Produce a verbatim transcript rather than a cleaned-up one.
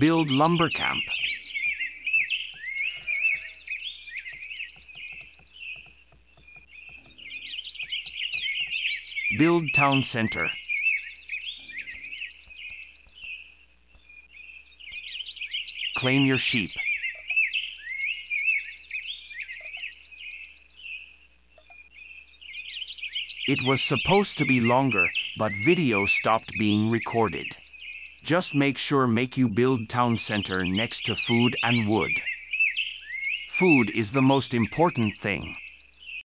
Build lumber camp. Build town center. Claim your sheep. It was supposed to be longer, but video stopped being recorded. Just make sure make you build town center next to food and wood. Food is the most important thing.